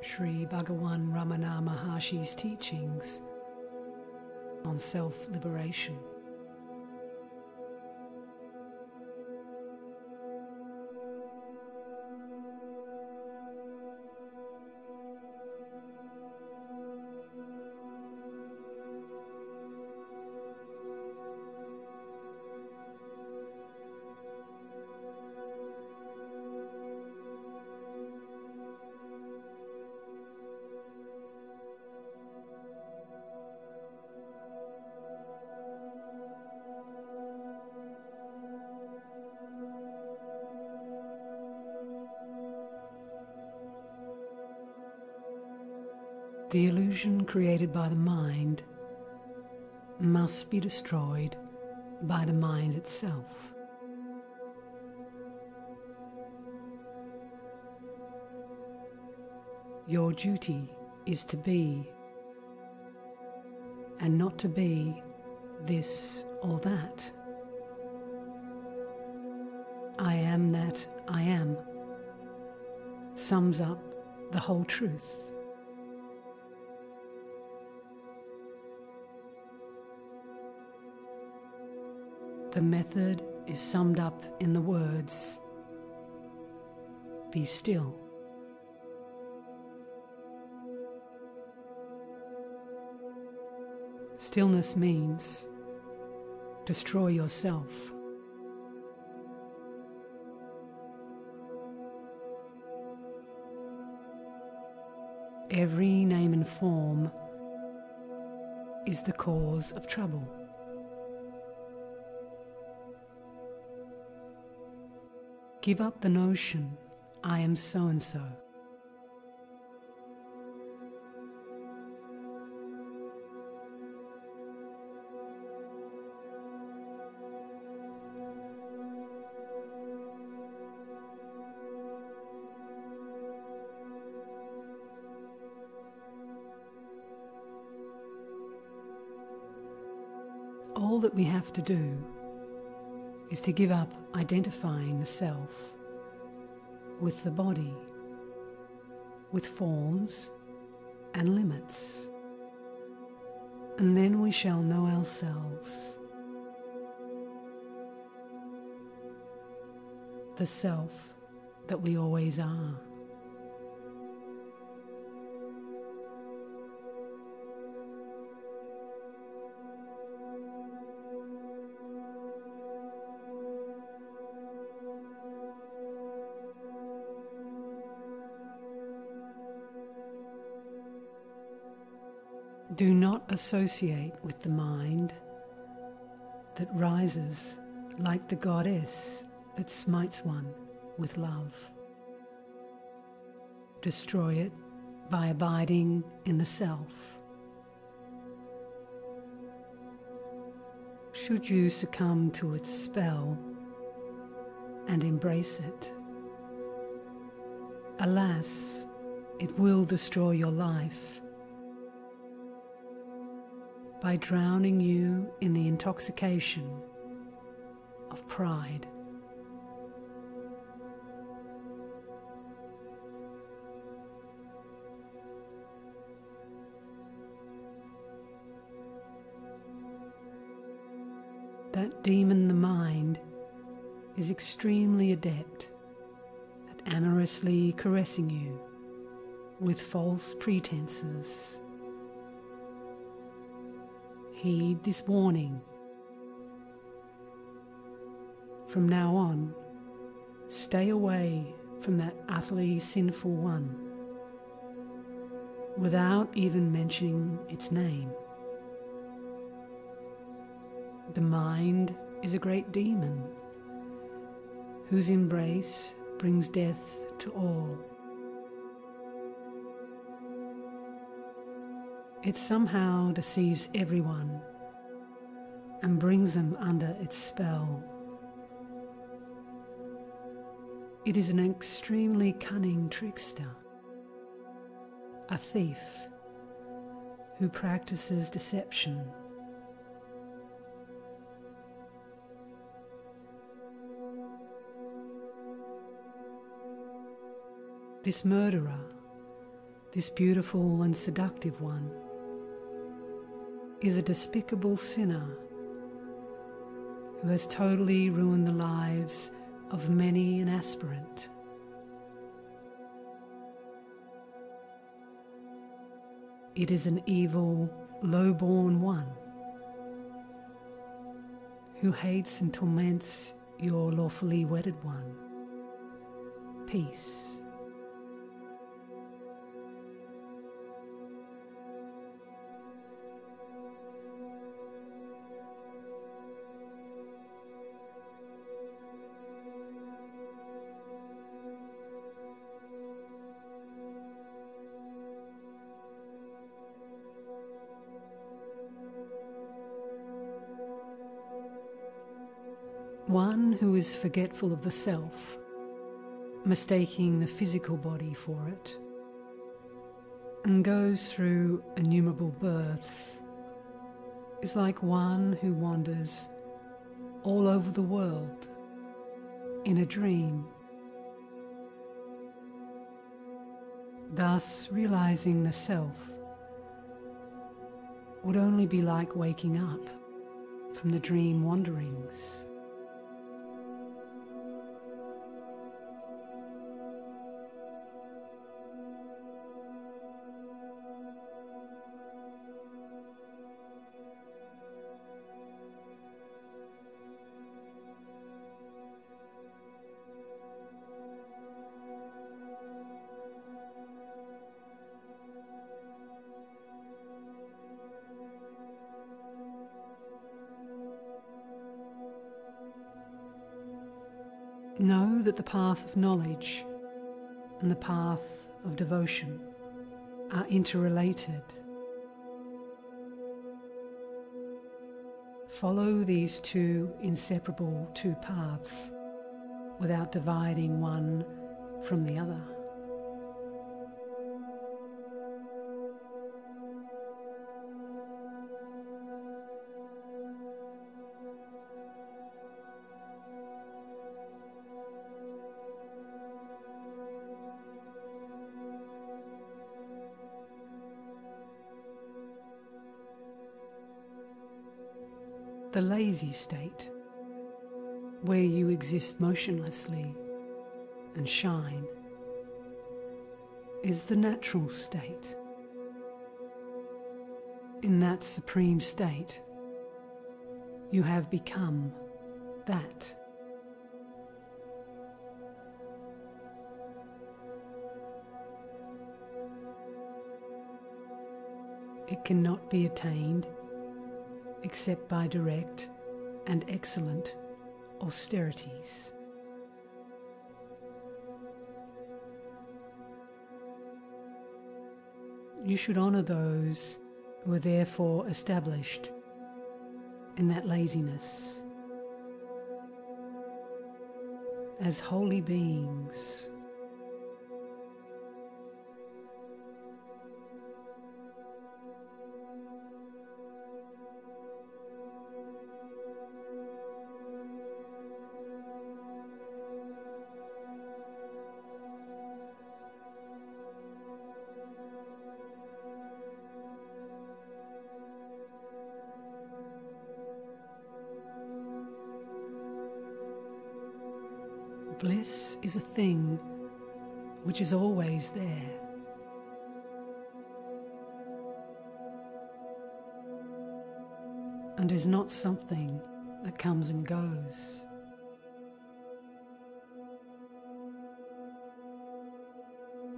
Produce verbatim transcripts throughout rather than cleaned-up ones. Sri Bhagawan Ramana Maharshi's teachings on self-liberation. The illusion created by the mind must be destroyed by the mind itself. Your duty is to be, and not to be this or that. I am that I am sums up the whole truth. The method is summed up in the words, be still. Stillness means destroy yourself. Every name and form is the cause of trouble. Give up the notion, I am so-and-so. All that we have to do is to give up identifying the self with the body, with forms and limits. And then we shall know ourselves. The self that we always are. Do not associate with the mind that rises like the goddess that smites one with love. Destroy it by abiding in the self. Should you succumb to its spell and embrace it, alas, it will destroy your life by drowning you in the intoxication of pride. That demon, the mind, is extremely adept at amorously caressing you with false pretenses. Heed this warning. From now on, stay away from that utterly sinful one, without even mentioning its name. The mind is a great demon, whose embrace brings death to all. It somehow deceives everyone and brings them under its spell. It is an extremely cunning trickster, a thief who practices deception. This murderer this beautiful and seductive one, is a despicable sinner who has totally ruined the lives of many an aspirant. It is an evil, low-born one who hates and torments your lawfully wedded one. Peace. One who is forgetful of the self, mistaking the physical body for it, and goes through innumerable births, is like one who wanders all over the world in a dream, thus realizing the self would only be like waking up from the dream wanderings. Know that the path of knowledge and the path of devotion are interrelated. Follow these two inseparable two paths without dividing one from the other. The lazy state, where you exist motionlessly and shine, is the natural state. In that supreme state, you have become that. It cannot be attained except by direct and excellent austerities. You should honour those who are therefore established in that laziness as holy beings. Bliss is a thing which is always there. And is not something that comes and goes.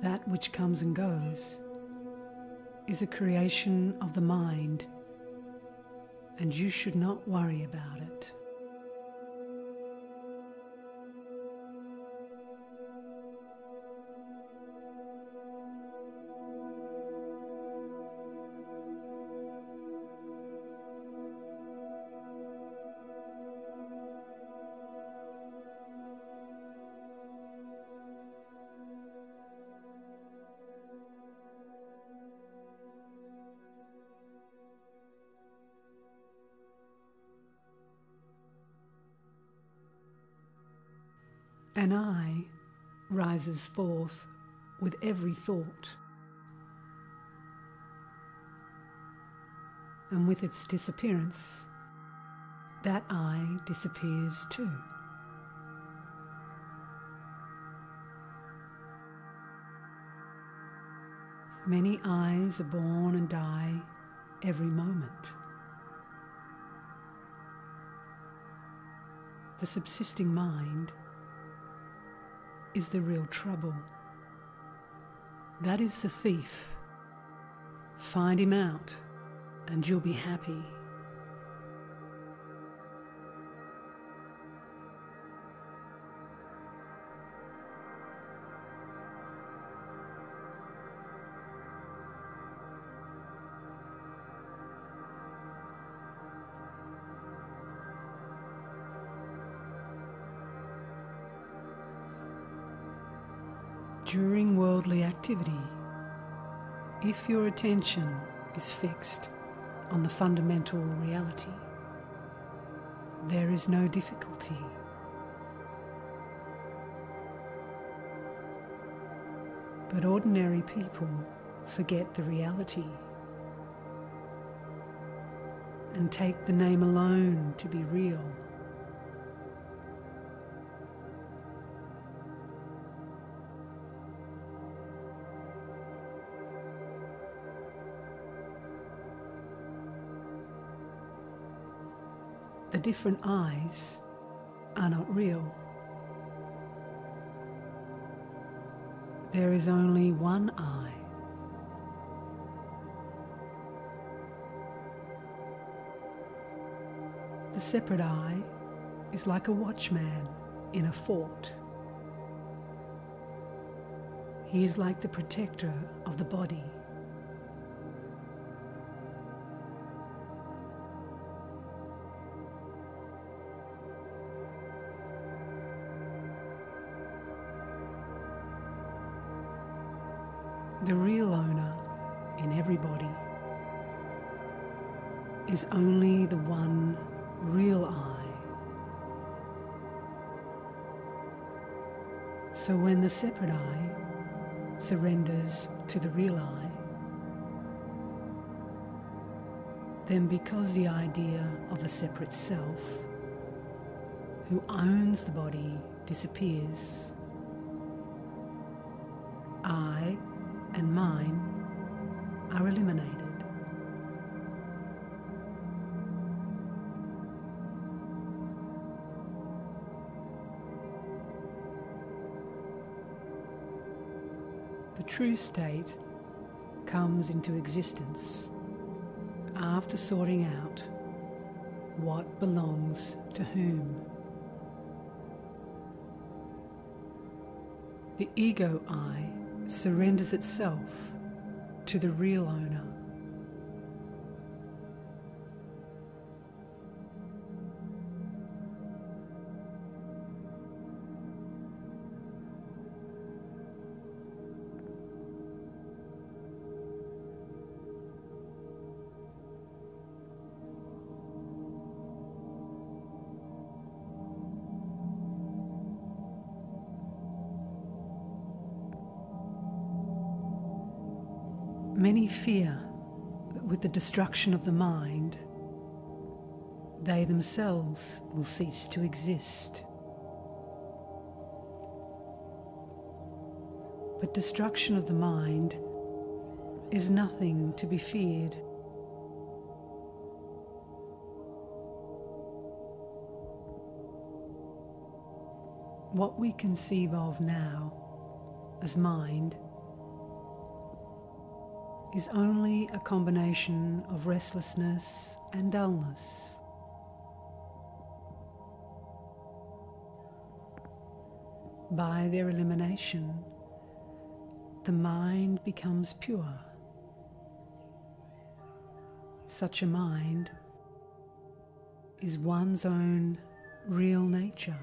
That which comes and goes is a creation of the mind, and you should not worry about it. An I rises forth with every thought and with its disappearance, that I disappears too. Many eyes are born and die every moment. The subsisting mind is the real trouble. That is the thief. Find him out, and you'll be happy. During worldly activity, if your attention is fixed on the fundamental reality, there is no difficulty. But ordinary people forget the reality and take the name alone to be real. The different eyes are not real. There is only one eye. The separate eye is like a watchman in a fort. He is like the protector of the body. The real owner in everybody is only the one real eye. So when the separate eye surrenders to the real eye, then because the idea of a separate self who owns the body disappears, I and mine are eliminated. The true state comes into existence after sorting out what belongs to whom. The ego I surrenders itself to the real owner. Many fear that with the destruction of the mind, they themselves will cease to exist. But destruction of the mind is nothing to be feared. What we conceive of now as mind is only a combination of restlessness and dullness. By their elimination, the mind becomes pure. Such a mind is one's own real nature.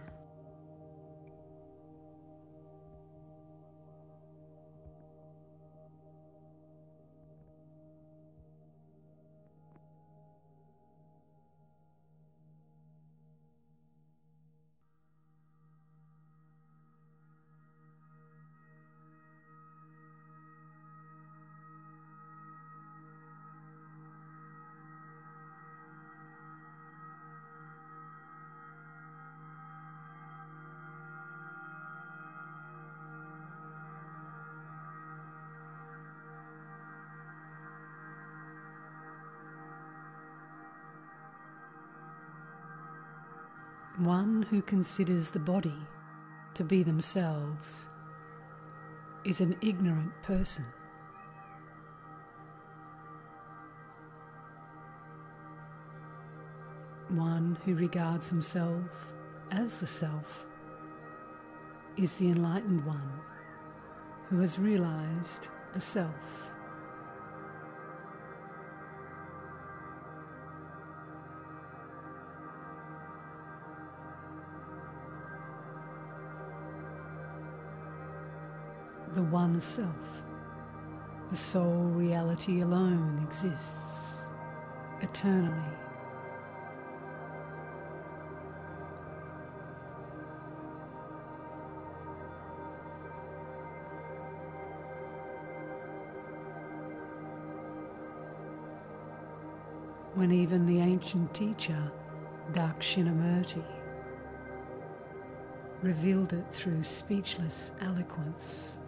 One who considers the body to be themselves is an ignorant person. One who regards himself as the self is the enlightened one who has realized the self. The one self, the sole reality alone exists eternally. When even the ancient teacher Dakshinamurti revealed it through speechless eloquence,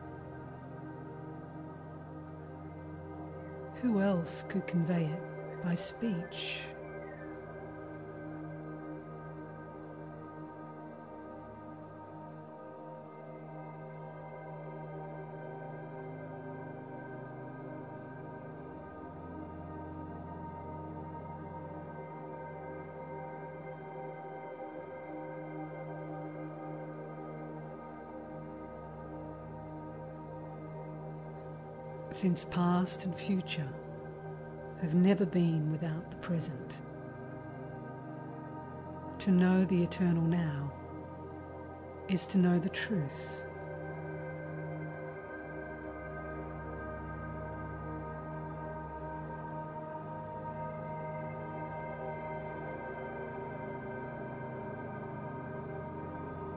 who else could convey it by speech? Since past and future have never been without the present. To know the eternal now is to know the truth.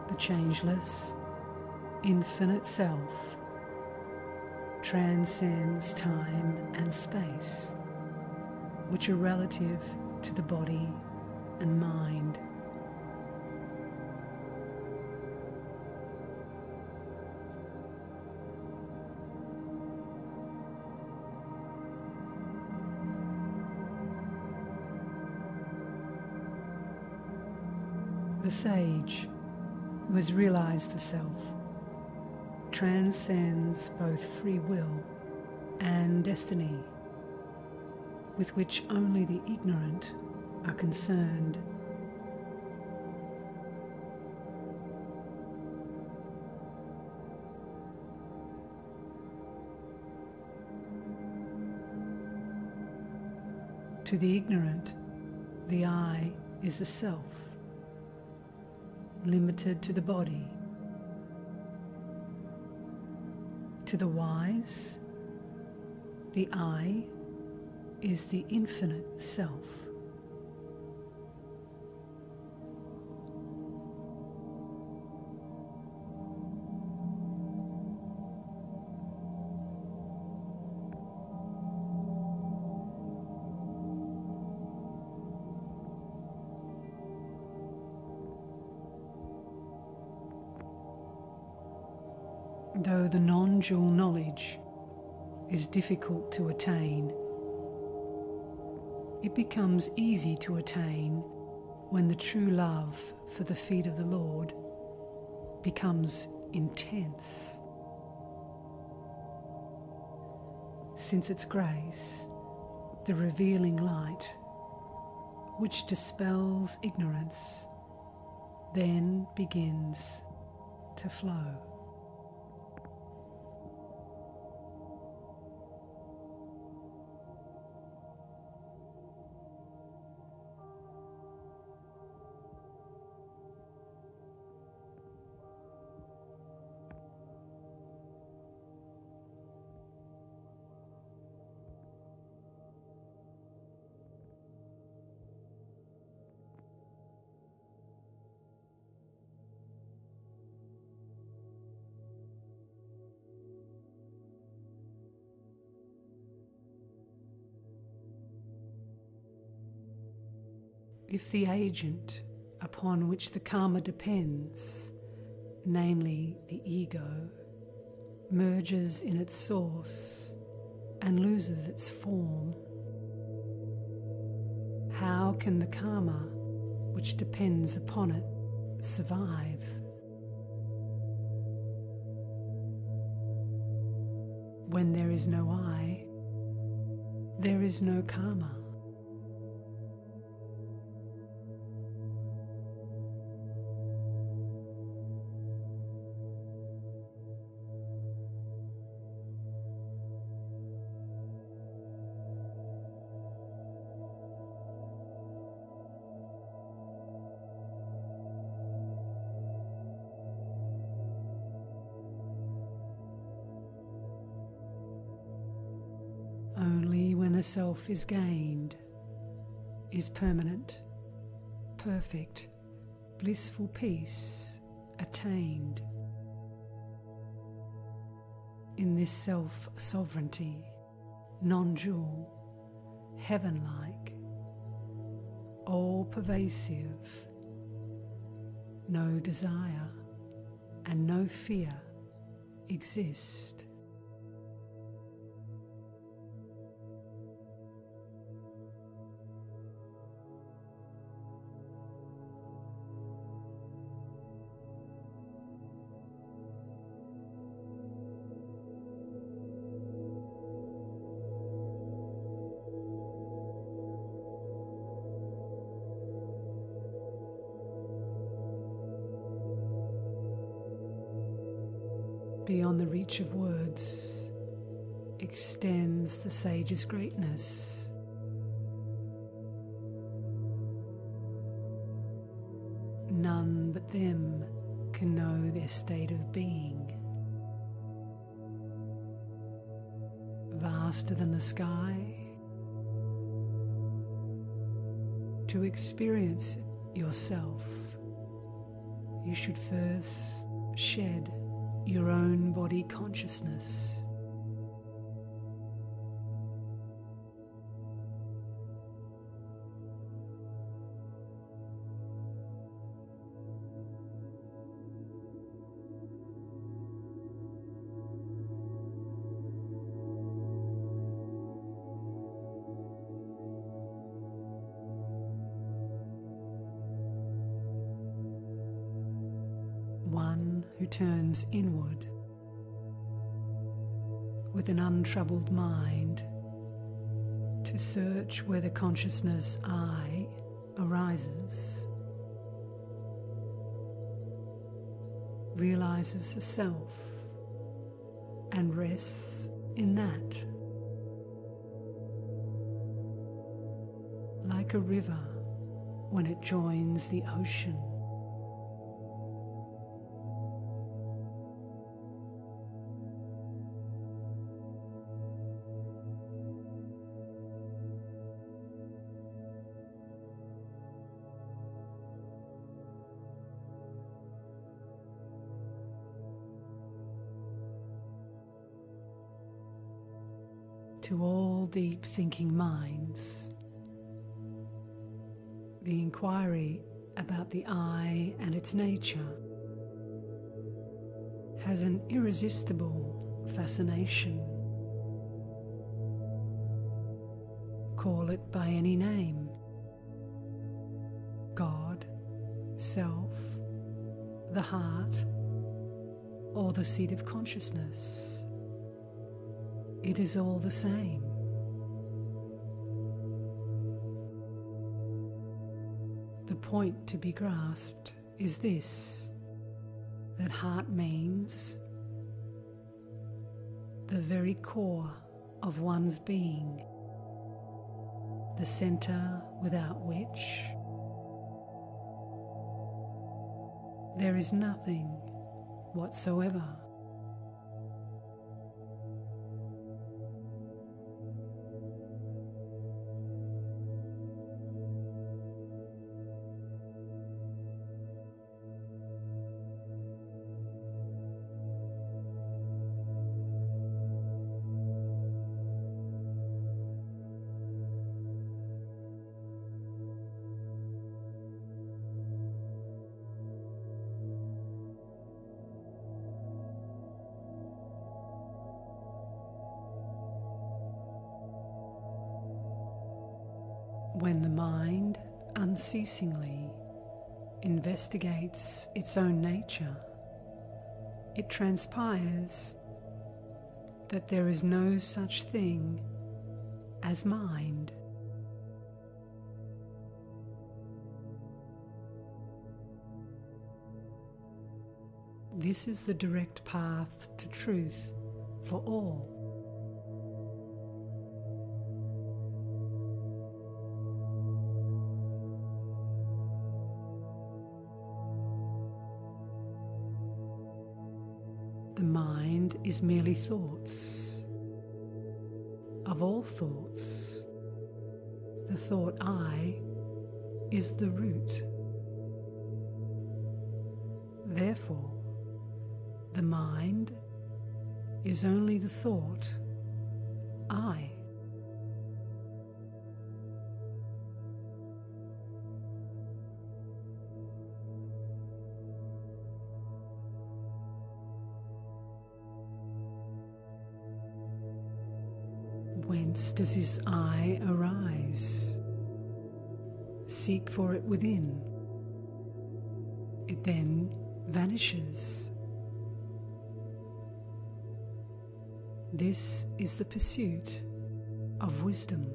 The changeless, infinite self transcends time and space, which are relative to the body and mind. The sage who has realized the self transcends both free will and destiny, with which only the ignorant are concerned. To the ignorant, the I is the self, limited to the body. To the wise, the I is the infinite self. Though the non-dual knowledge is difficult to attain, it becomes easy to attain when the true love for the feet of the Lord becomes intense, since its grace, the revealing light, which dispels ignorance, then begins to flow. If the agent upon which the karma depends, namely the ego, merges in its source and loses its form, how can the karma which depends upon it survive. When there is no I, there is no karma. Only when the self is gained, is permanent, perfect, blissful peace attained. In this self-sovereignty, non-dual, heaven-like, all-pervasive, no desire and no fear exist. Beyond the reach of words extends the sage's greatness. None but them can know their state of being. Vaster than the sky, to experience it yourself, you should first shed your own body consciousness. One who turns inward with an untroubled mind to search where the consciousness I arises, realizes the self and rests in that. Like a river when it joins the ocean, to all deep thinking minds, the inquiry about the I and its nature has an irresistible fascination. Call it by any name: God, self, the heart, or the seat of consciousness. It is all the same. The point to be grasped is this, that heart means the very core of one's being, the center without which there is nothing whatsoever. When the mind unceasingly investigates its own nature, it transpires that there is no such thing as mind. This is the direct path to truth for all. The mind is merely thoughts. Of all thoughts, the thought I is the root. Therefore, the mind is only the thought I. Whence does this I arise? Seek for it within. It then vanishes. This is the pursuit of wisdom.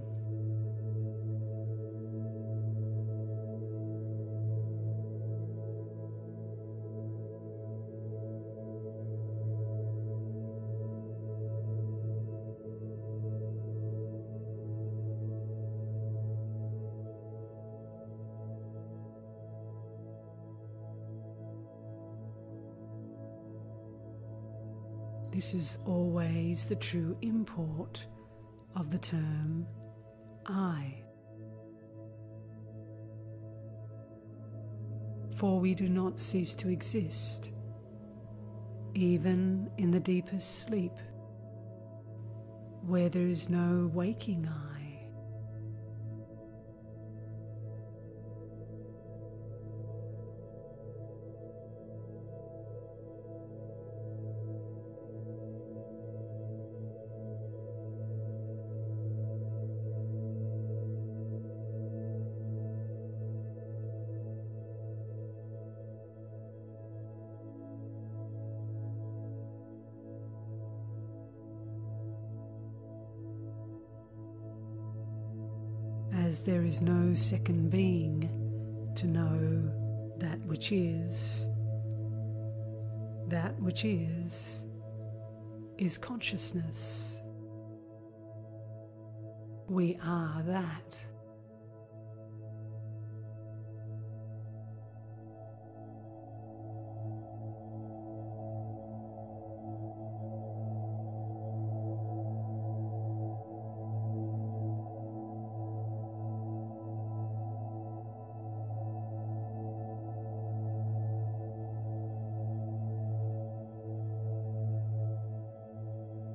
This is always the true import of the term I. For we do not cease to exist, even in the deepest sleep, where there is no waking I. As there is no second being to know that which is, that which is, is consciousness. We are that.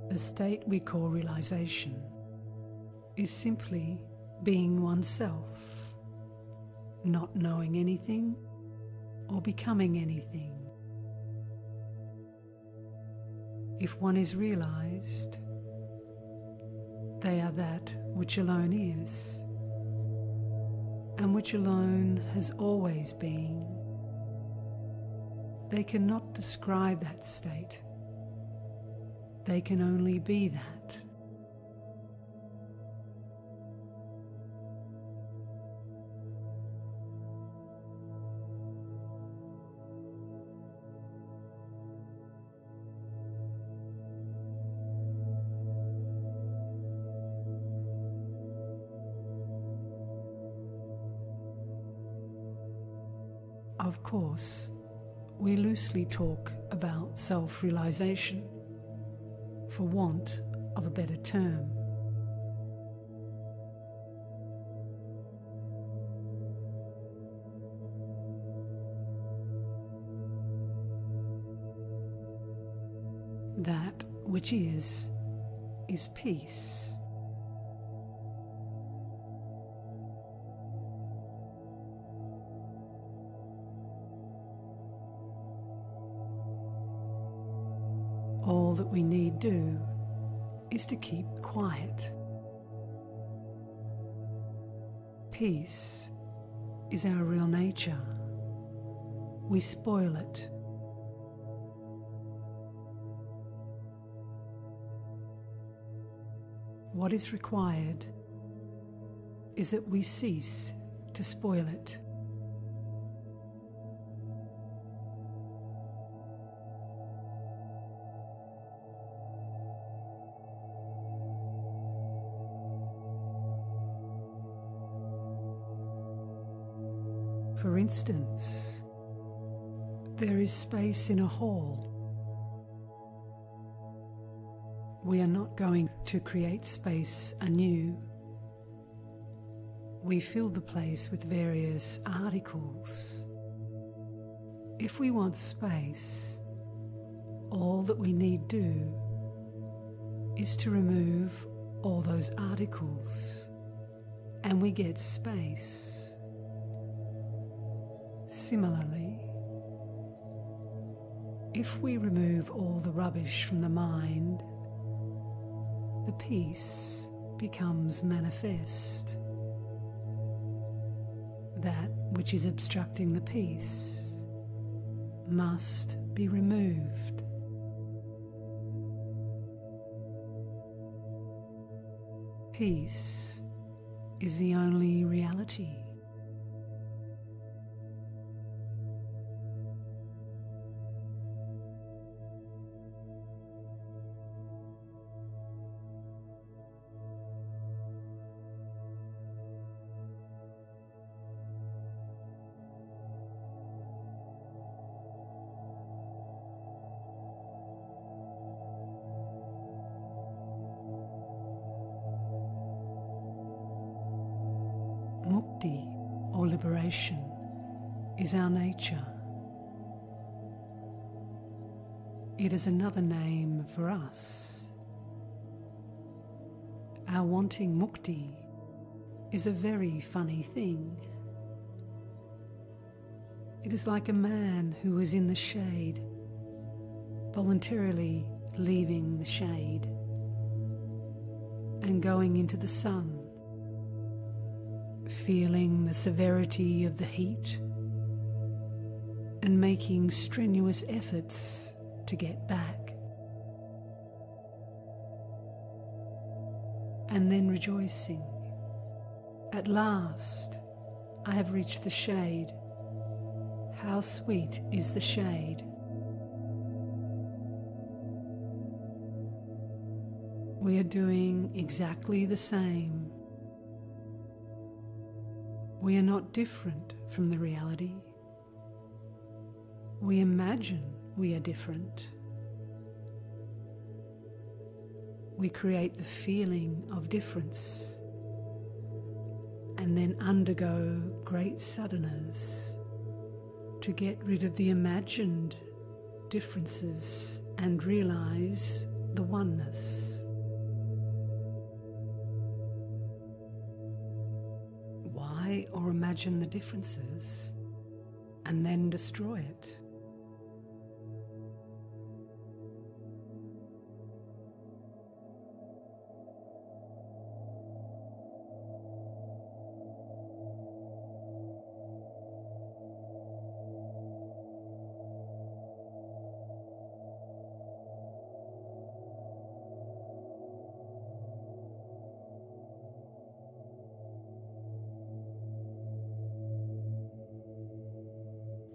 The state we call realization is simply being oneself, not knowing anything or becoming anything. If one is realized, they are that which alone is, and which alone has always been. They cannot describe that state. They can only be that. Of course, we loosely talk about self-realization, for want of a better term. That which is, is peace. All that we need do is to keep quiet. Peace is our real nature. we spoil it. What is required is that we cease to spoil it. For instance, there is space in a hall. We are not going to create space anew. We fill the place with various articles. If we want space, all that we need do is to remove all those articles, and we get space. Similarly, if we remove all the rubbish from the mind, the peace becomes manifest. That which is obstructing the peace must be removed. Peace is the only reality. Mukti, or liberation, is our nature. It is another name for us. Our wanting mukti is a very funny thing. It is like a man who is in the shade, voluntarily leaving the shade and going into the sun. Feeling the severity of the heat and making strenuous efforts to get back, and then rejoicing. At last, I have reached the shade. How sweet is the shade. We are doing exactly the same. We are not different from the reality. We imagine we are different. We create the feeling of difference and then undergo great sadhanas to get rid of the imagined differences and realize the oneness. Or imagine the differences and then destroy it.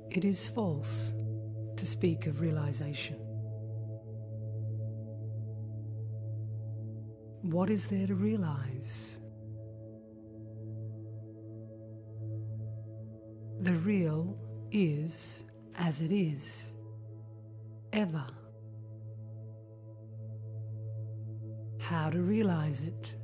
It is false to speak of realization. What is there to realize? The real is as it is, ever. How to realize it?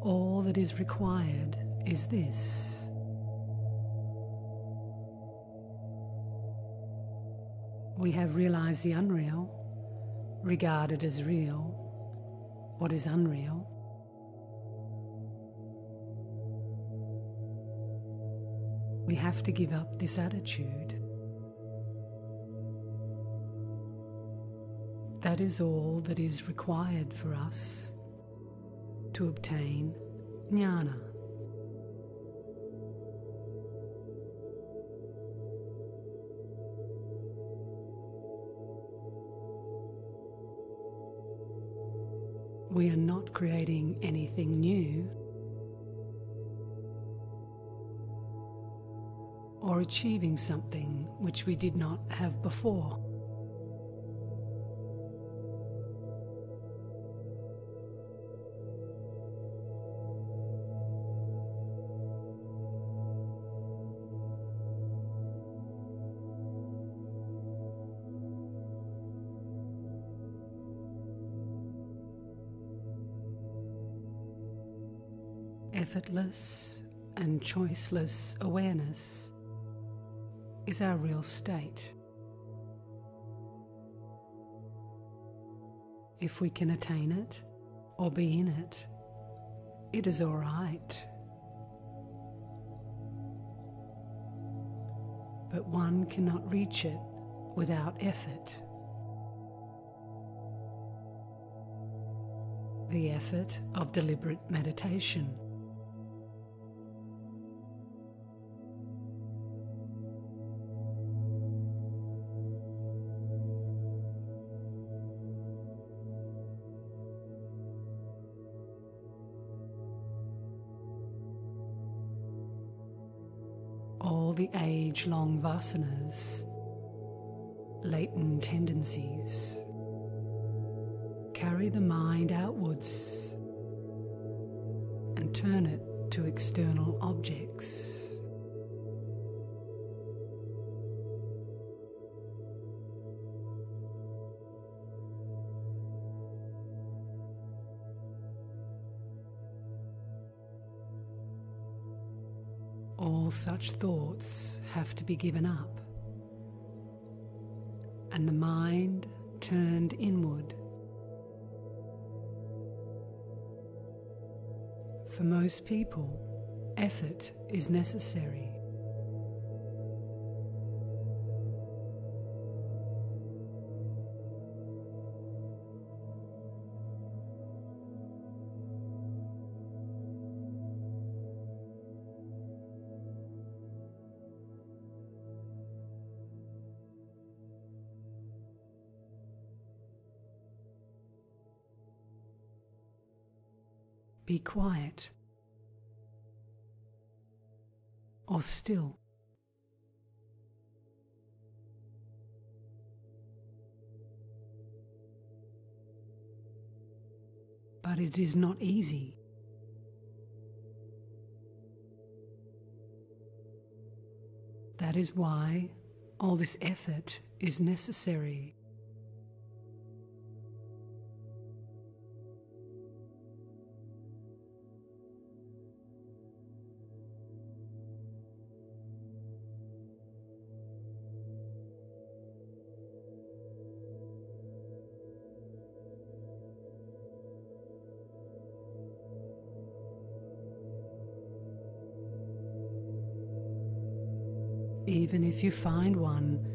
All that is required is this. We have realized the unreal, regarded as real, what is unreal. We have to give up this attitude. That is all that is required for us to obtain jnana. We are not creating anything new or achieving something which we did not have before. Effortless and choiceless awareness is our real state. If we can attain it or be in it, it is all right. But one cannot reach it without effort. The effort of deliberate meditation. All the age-long vasanas, latent tendencies, carry the mind outwards and turn it to external objects. All such thoughts have to be given up, and the mind turned inward. For most people, effort is necessary. Be quiet or still. But it is not easy. That is why all this effort is necessary. Even if you find one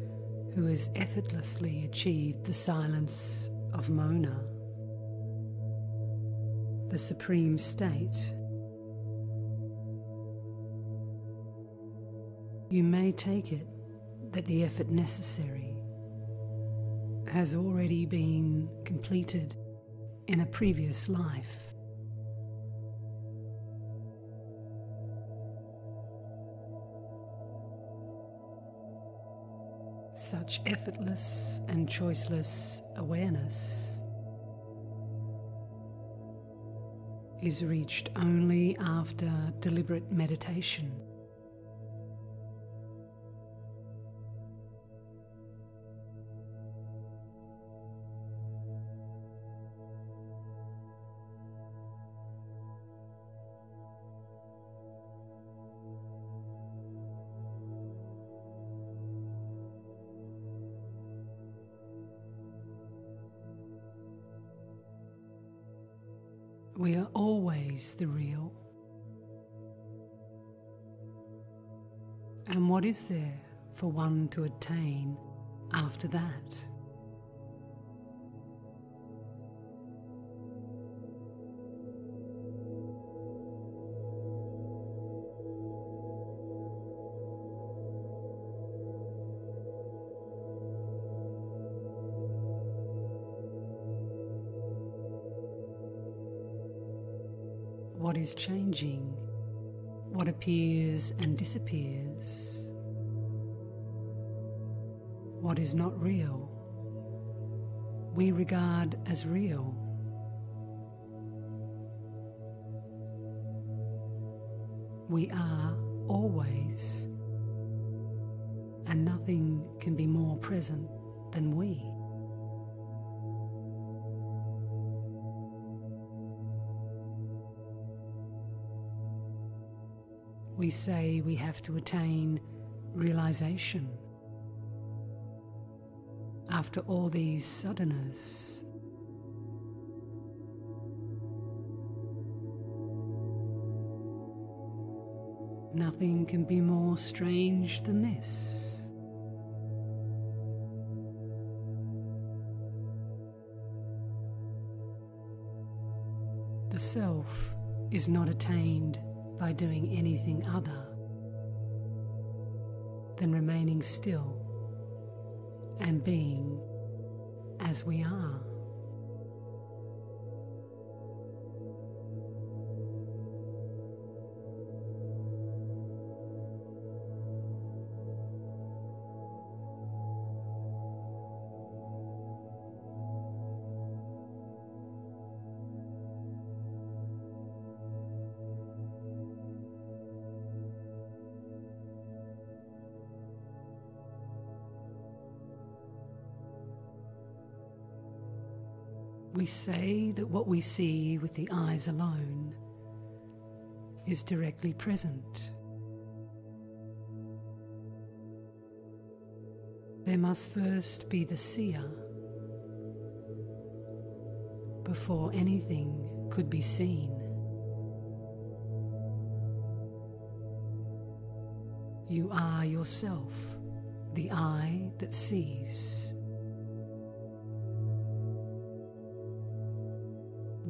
who has effortlessly achieved the silence of Mona, the supreme state, you may take it that the effort necessary has already been completed in a previous life. Such effortless and choiceless awareness is reached only after deliberate meditation. We are always the real. And what is there for one to attain after that? what is changing, what appears and disappears, what is not real, we regard as real. We are always, and nothing can be more present than we. We say we have to attain realization after all these sadhanas. Nothing can be more strange than this. The self is not attained by doing anything other than remaining still and being as we are. We say that what we see with the eyes alone is directly present. There must first be the seer before anything could be seen. You are yourself, the eye that sees.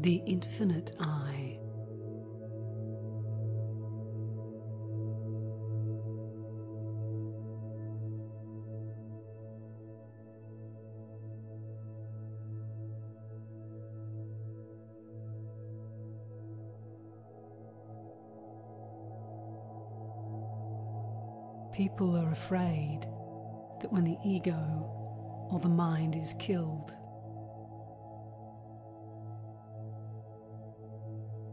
The infinite I. People are afraid that when the ego or the mind is killed,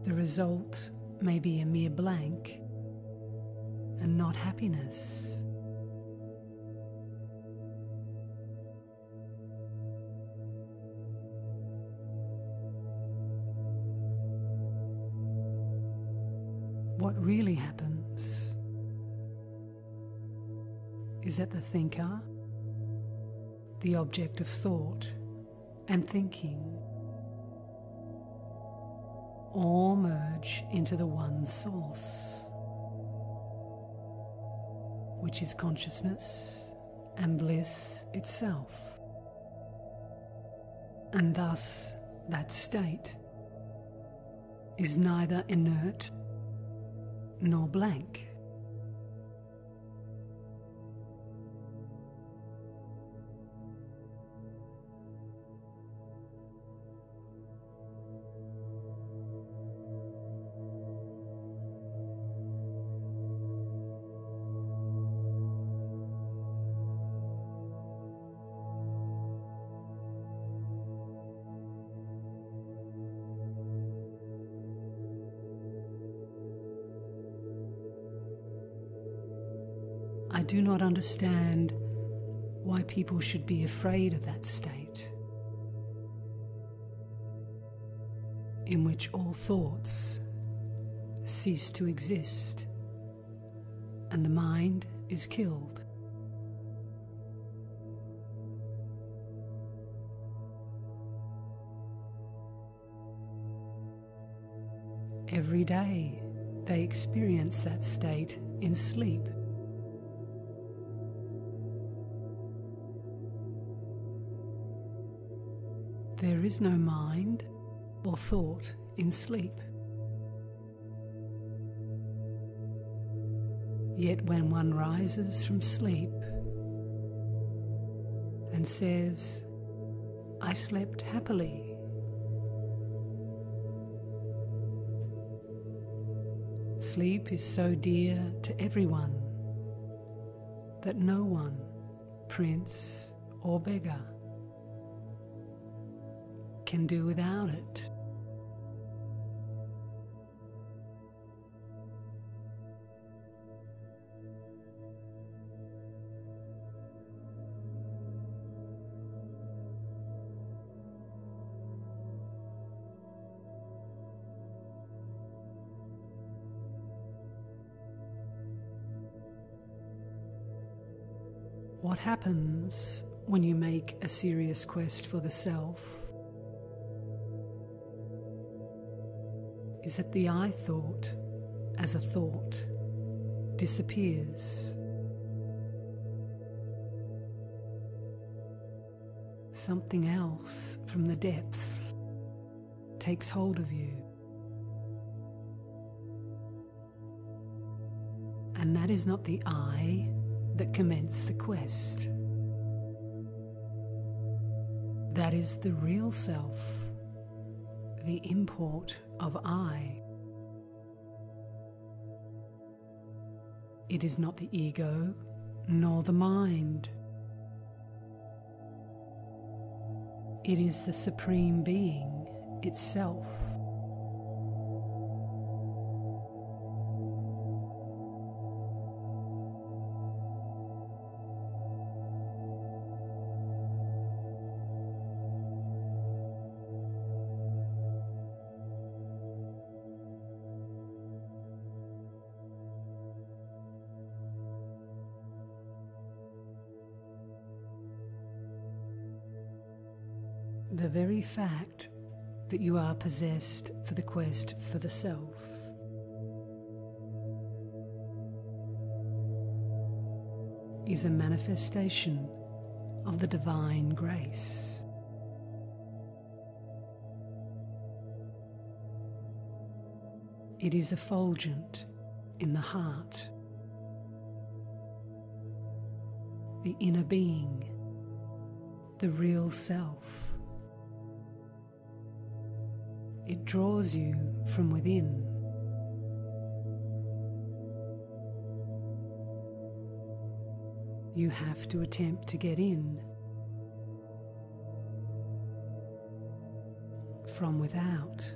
the result may be a mere blank and not happiness. What really happens is that the thinker, the object of thought and thinking, all merge into the one source, which is consciousness and bliss itself, and thus that state is neither inert nor blank. I do not understand why people should be afraid of that state, in which all thoughts cease to exist and the mind is killed. Every day they experience that state in sleep. There is no mind or thought in sleep. Yet when one rises from sleep and says, "I slept happily," Sleep is so dear to everyone that no one, prince or beggar, can do without it. What happens when you make a serious quest for the self is that the I thought, as a thought, disappears. Something else from the depths takes hold of you. And that is not the I that commenced the quest. That is the real self, the import of I. It is not the ego, nor the mind. It is the Supreme Being itself. The very fact that you are possessed for the quest for the self is a manifestation of the divine grace. It is effulgent in the heart, the inner being, the real self. It draws you from within. You have to attempt to get in from without.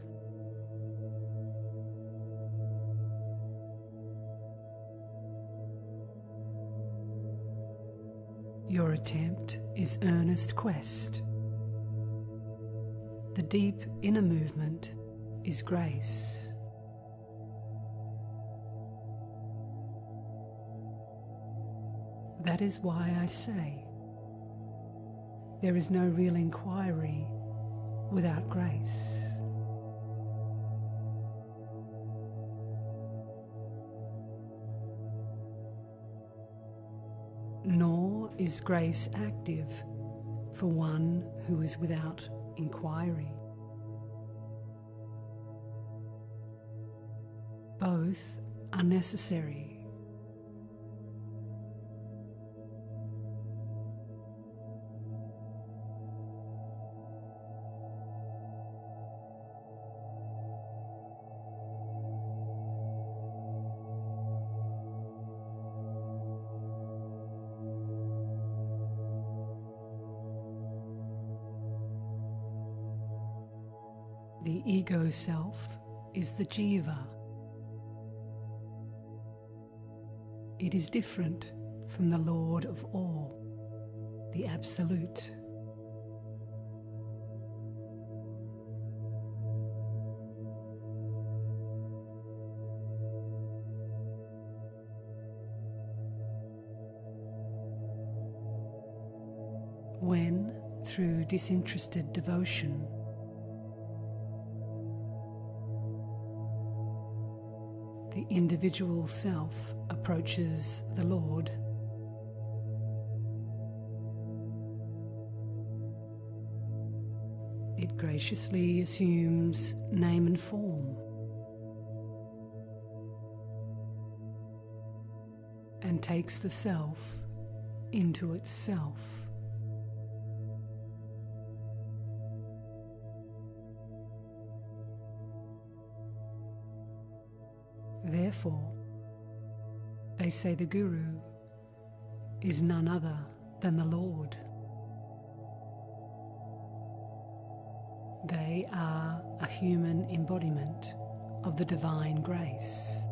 Your attempt is earnest quest. The deep inner movement is grace. That is why I say there is no real inquiry without grace. Nor is grace active for one who is without inquiry. Both are necessary. The ego self is the jiva. It is different from the Lord of all, the Absolute. When, through disinterested devotion, the individual self approaches the Lord, it graciously assumes name and form and takes the self into itself. Therefore, they say the Guru is none other than the Lord. They are a human embodiment of the divine grace.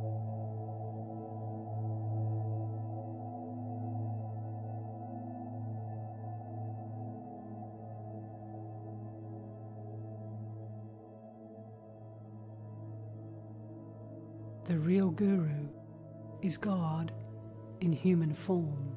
The real Guru is God in human form.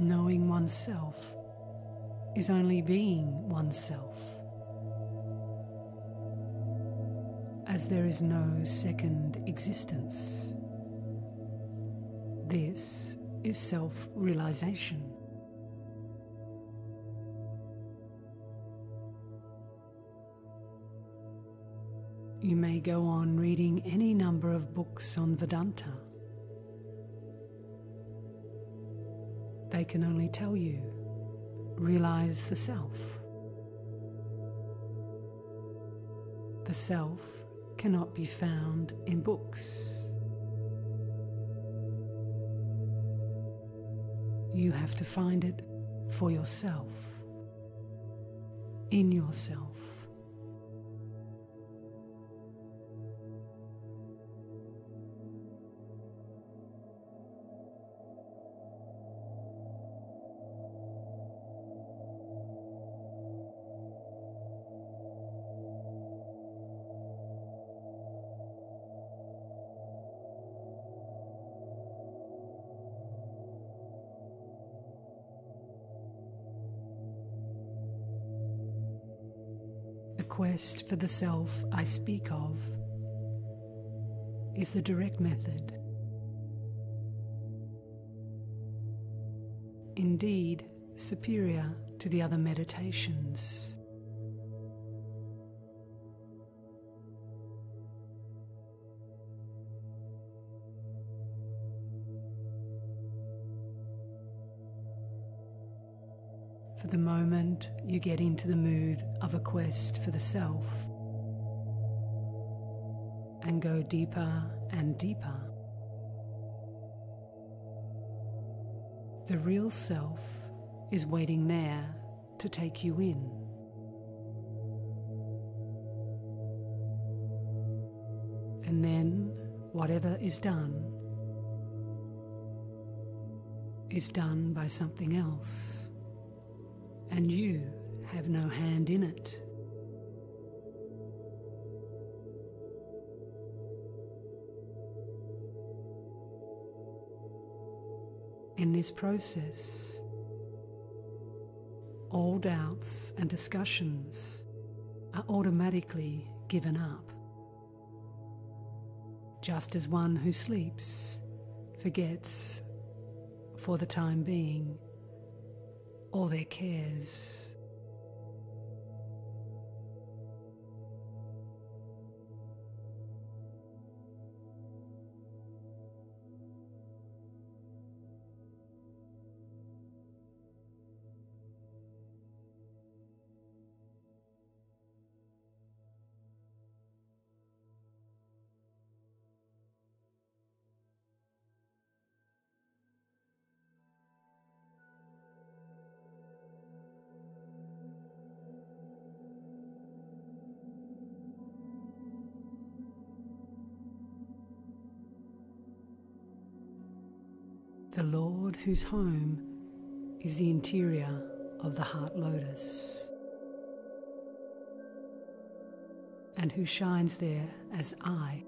Knowing oneself is only being oneself, as there is no second existence. This is self-realization. You may go on reading any number of books on Vedanta. They can only tell you, realize the self. The self cannot be found in books. You have to find it for yourself, in yourself. The quest for the self I speak of is the direct method. Indeed, superior to the other meditations. For the moment you get into the mood of a quest for the self and go deeper and deeper. The real self is waiting there to take you in. And then whatever is done is done by something else. And you have no hand in it. In this process, all doubts and discussions are automatically given up, just as one who sleeps forgets, for the time being, all their cares. The Lord whose home is the interior of the heart lotus, and who shines there as I,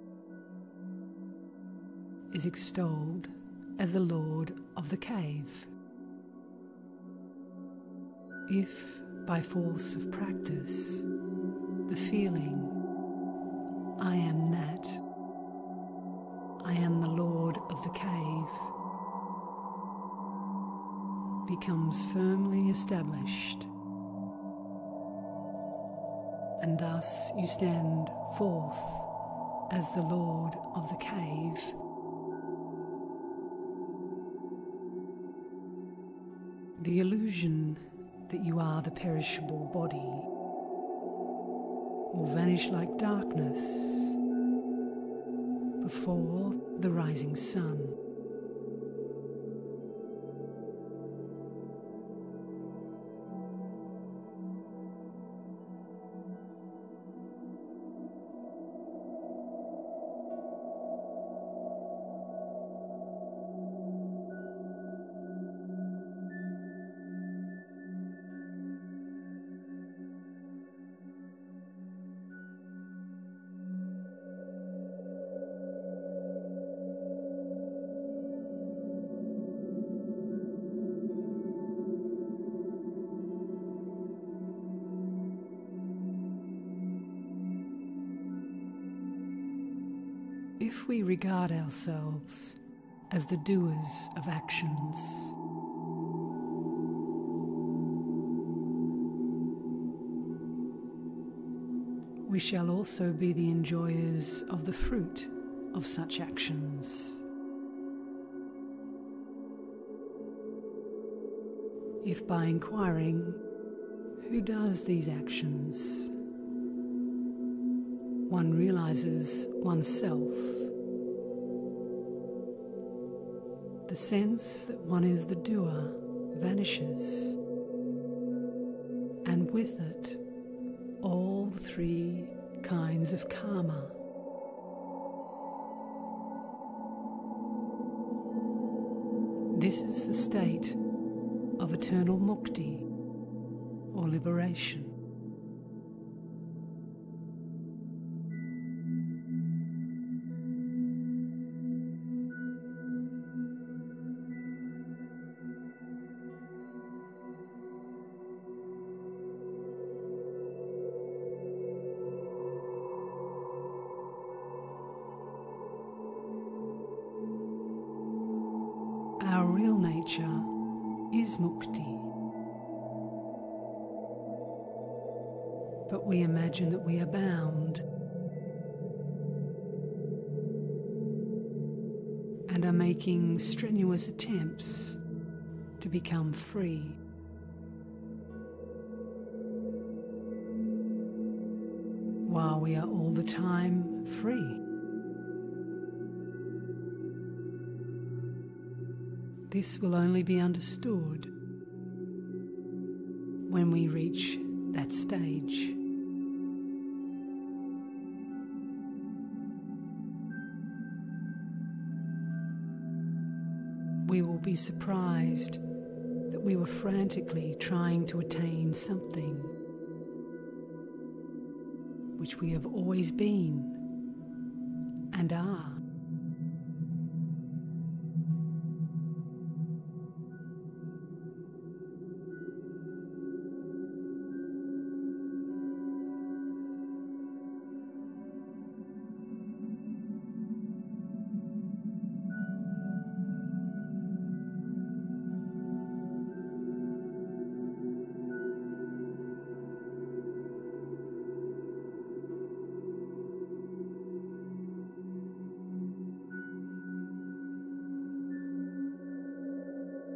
is extolled as the Lord of the cave. If by force of practice, the feeling, I am that, I am the Lord of the cave, becomes firmly established, and thus you stand forth as the lord of the cave. The illusion that you are the perishable body will vanish like darkness before the rising sun. If we regard ourselves as the doers of actions, we shall also be the enjoyers of the fruit of such actions. If by inquiring, who does these actions, one realizes oneself, the sense that one is the doer vanishes, and with it all three kinds of karma. This is the state of eternal mukti, or liberation. Our real nature is mukti, but we imagine that we are bound and are making strenuous attempts to become free. While we are all the time free. This will only be understood when we reach that stage. We will be surprised that we were frantically trying to attain something which we have always been and are.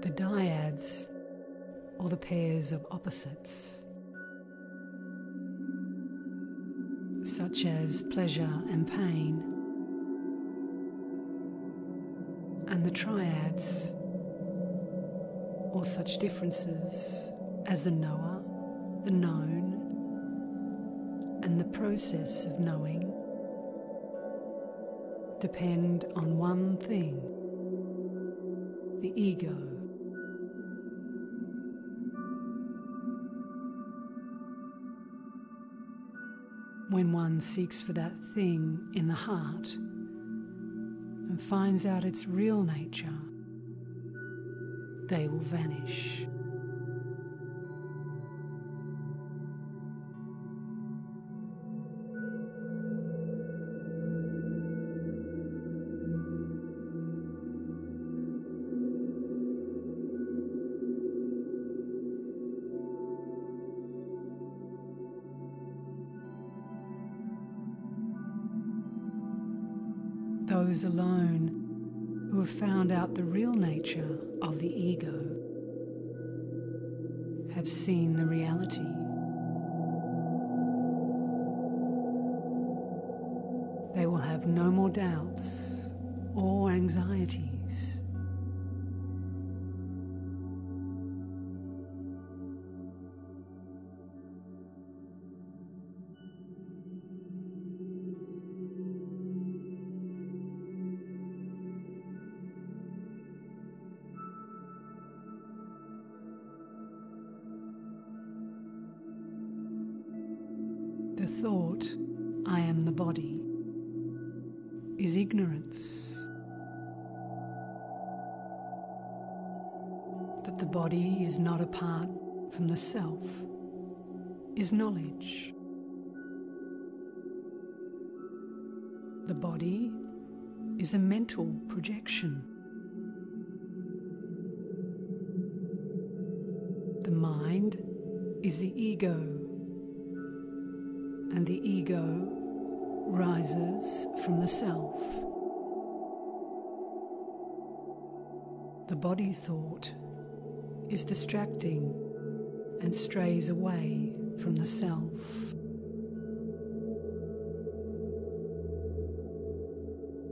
The dyads, or the pairs of opposites, such as pleasure and pain, and the triads, or such differences as the knower, the known, and the process of knowing, depend on one thing, the ego. When one seeks for that thing in the heart and finds out its real nature, they will vanish. those alone who have found out the real nature of the ego have seen the reality. They will have no more doubts or anxieties. The thought, "I am the body," is ignorance. That the body is not apart from the self is knowledge. The body is a mental projection. The mind is the ego, and the ego rises from the self. The body thought is distracting and strays away from the self.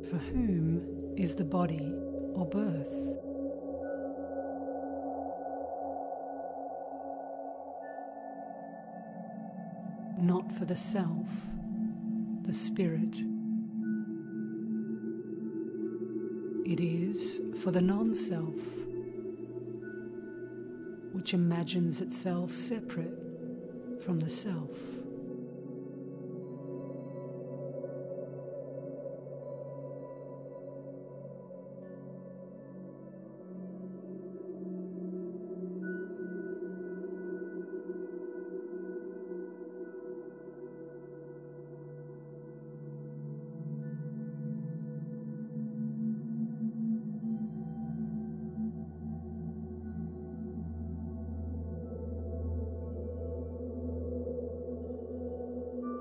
For whom is the body or birth? Not for the self, the spirit. It is for the non-self, which imagines itself separate from the self.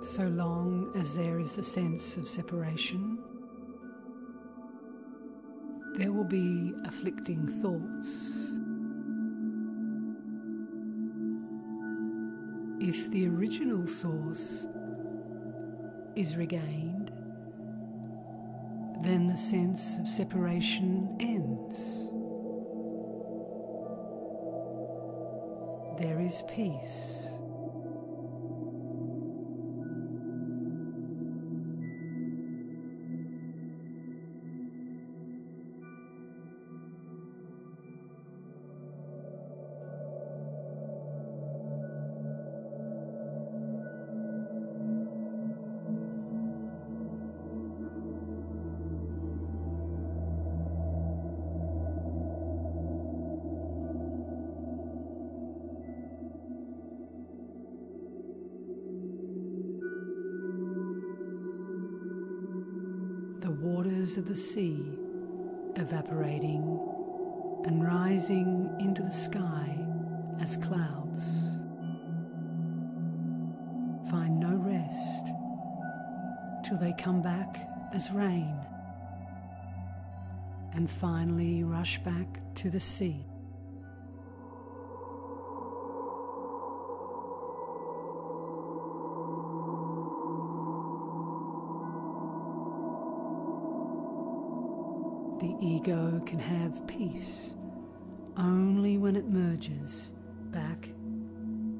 So long as there is the sense of separation, there will be afflicting thoughts. If the original source is regained, then the sense of separation ends. There is peace. Waters of the sea evaporating and rising into the sky as clouds find no rest till they come back as rain and finally rush back to the sea. The ego can have peace only when it merges back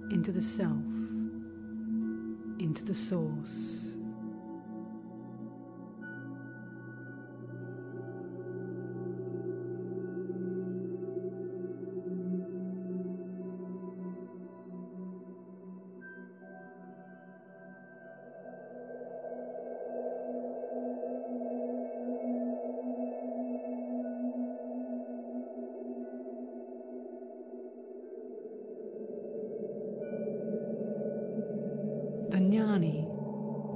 into the self, into the source. The Gnani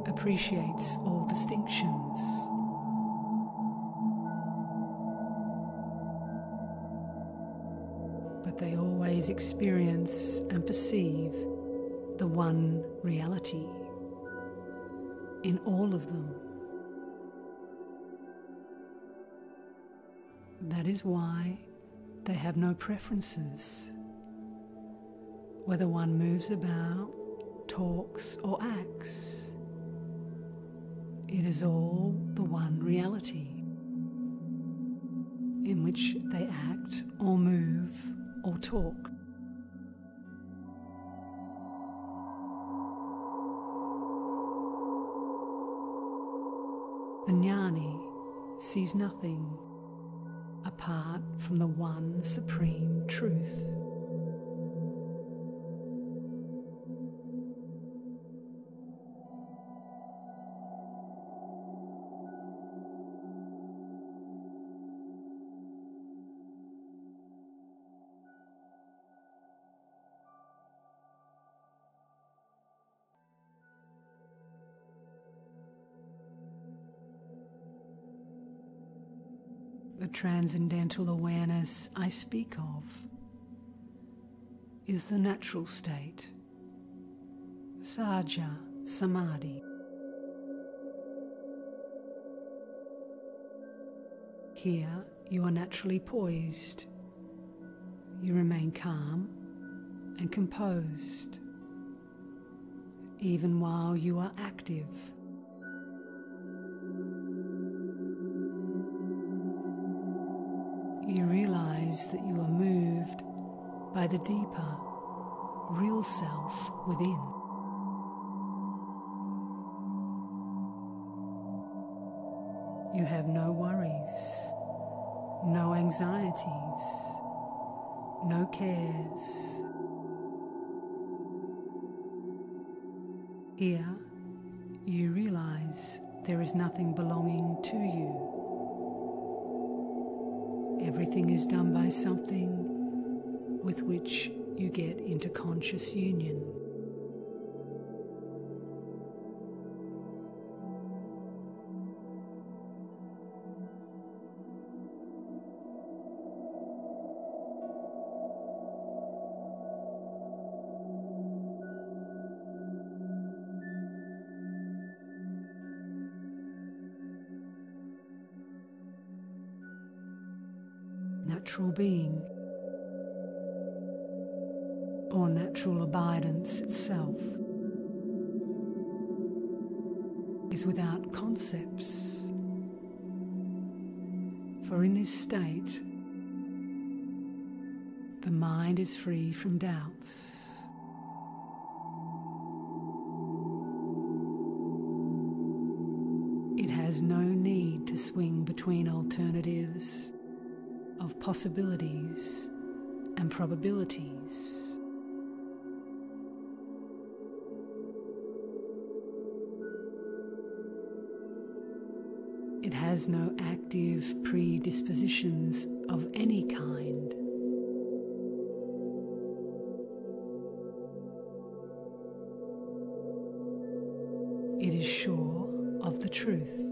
appreciates all distinctions. But they always experience and perceive the one reality in all of them. That is why they have no preferences, whether one moves about, talks or acts. It is all the one reality in which they act or move or talk. The Jnani sees nothing apart from the one supreme truth. The transcendental awareness I speak of is the natural state, Sahaja Samadhi. Here you are naturally poised, you remain calm and composed, even while you are active. You realize that you are moved by the deeper, real self within. You have no worries, no anxieties, no cares. Here, you realize there is nothing belonging to you. Everything is done by something with which you get into conscious union. Natural being, or natural abidance itself, is without concepts, for in this state the mind is free from doubts. It has no need to swing between alternatives of possibilities and probabilities. It has no active predispositions of any kind. It is sure of the truth.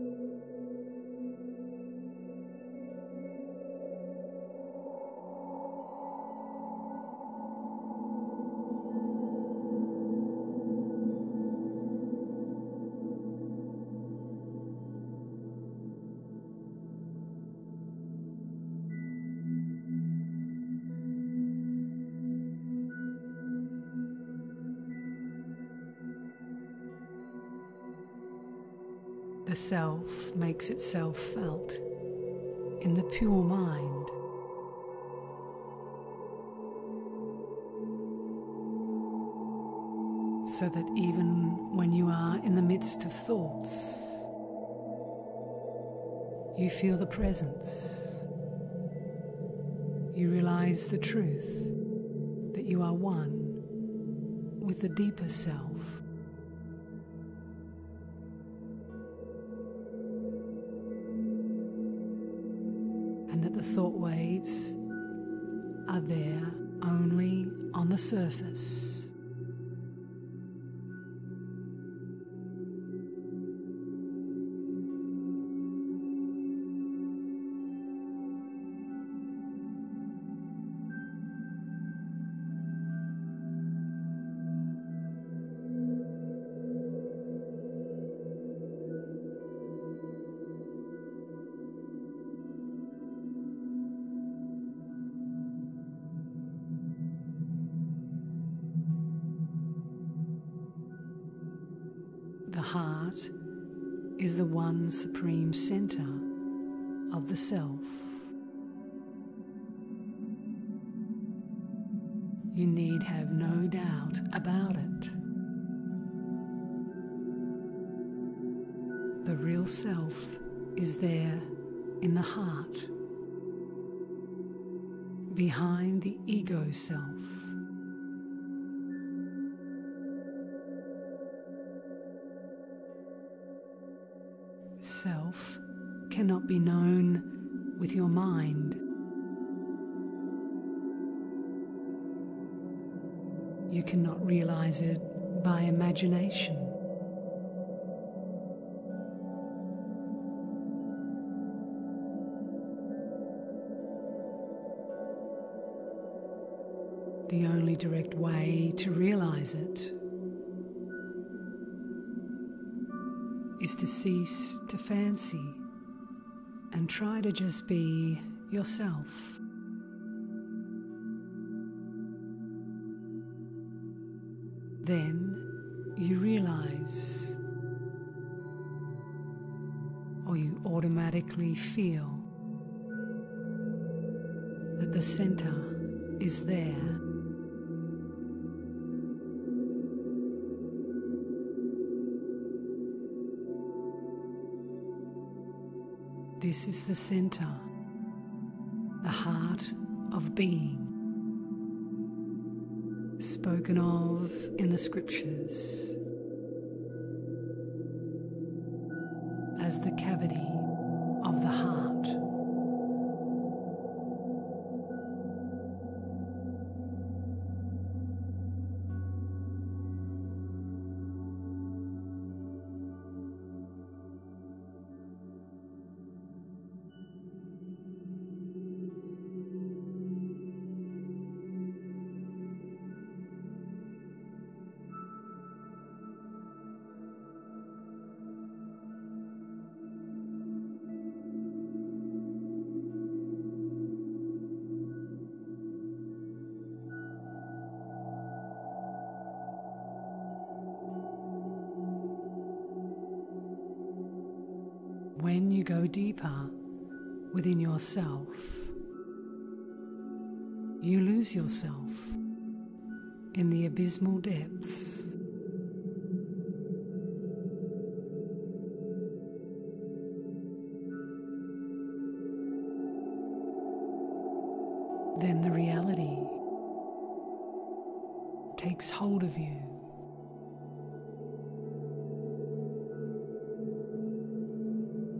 The self makes itself felt in the pure mind. So that even when you are in the midst of thoughts, you feel the presence. You realize the truth that you are one with the deeper self. Thought waves are there only on the surface. is the one supreme center of the self. You need have no doubt about it. The real self is there in the heart, behind the ego self. Self cannot be known with your mind. You cannot realize it by imagination. The only direct way to realize it is to cease to fancy and try to just be yourself. Then you realize, or you automatically feel, that the center is there. This is the center, the heart of being, spoken of in the scriptures as the cavity of the heart. When you go deeper within yourself, you lose yourself in the abysmal depths. Then the reality takes hold of you.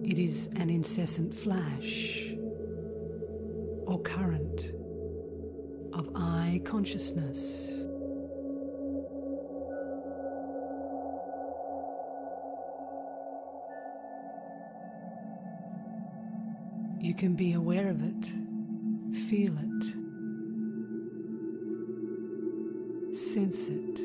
It is an incessant flash or current of I consciousness. You can be aware of it, feel it, sense it.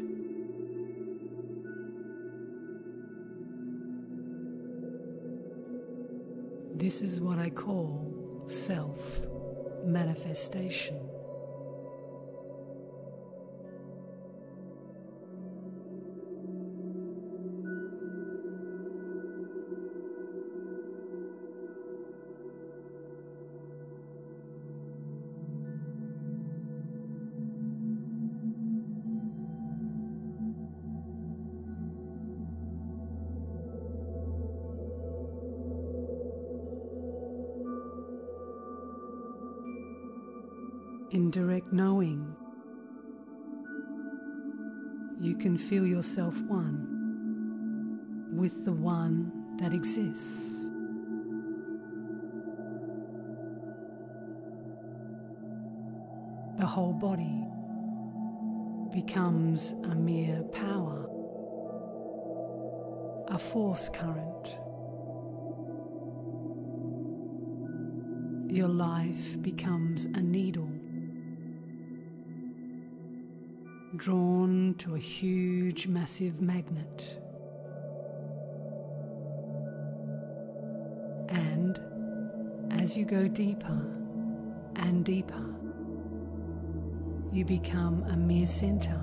This is what I call self-manifestation. In direct knowing, you can feel yourself one with the one that exists. The whole body becomes a mere power, a force current. Your life becomes a needle, drawn to a huge, massive magnet, and as you go deeper and deeper, you become a mere center,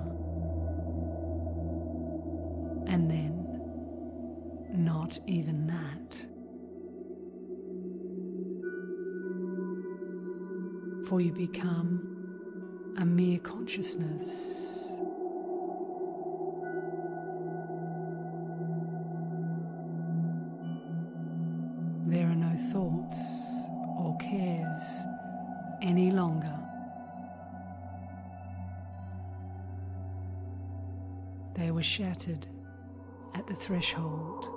and then not even that. For you become a mere consciousness. There are no thoughts or cares any longer. They were shattered at the threshold.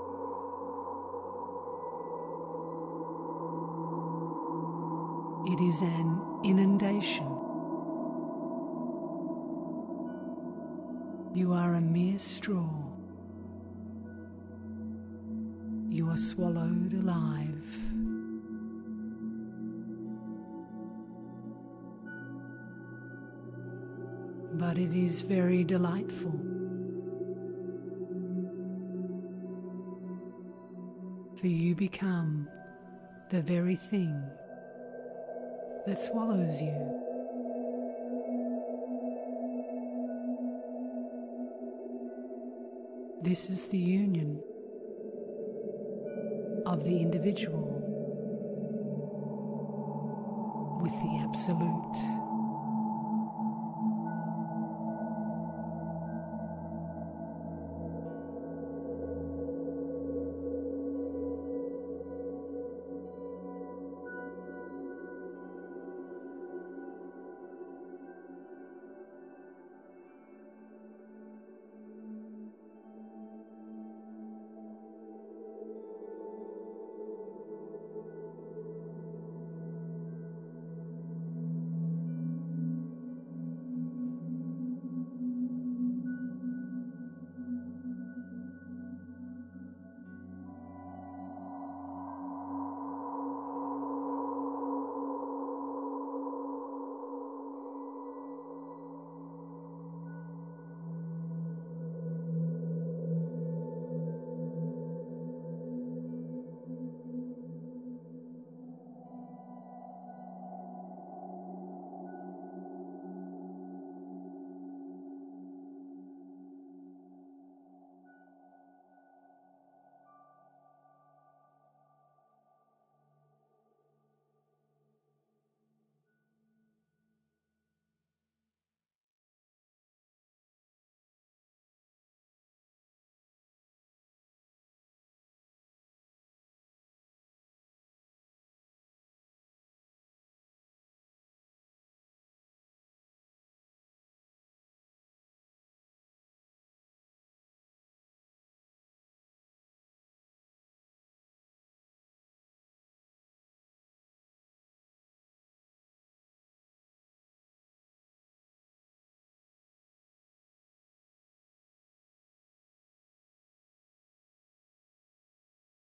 It is an inundation. You are a mere straw. You are swallowed alive. But it is very delightful. For you become the very thing that swallows you. This is the union of the individual with the absolute.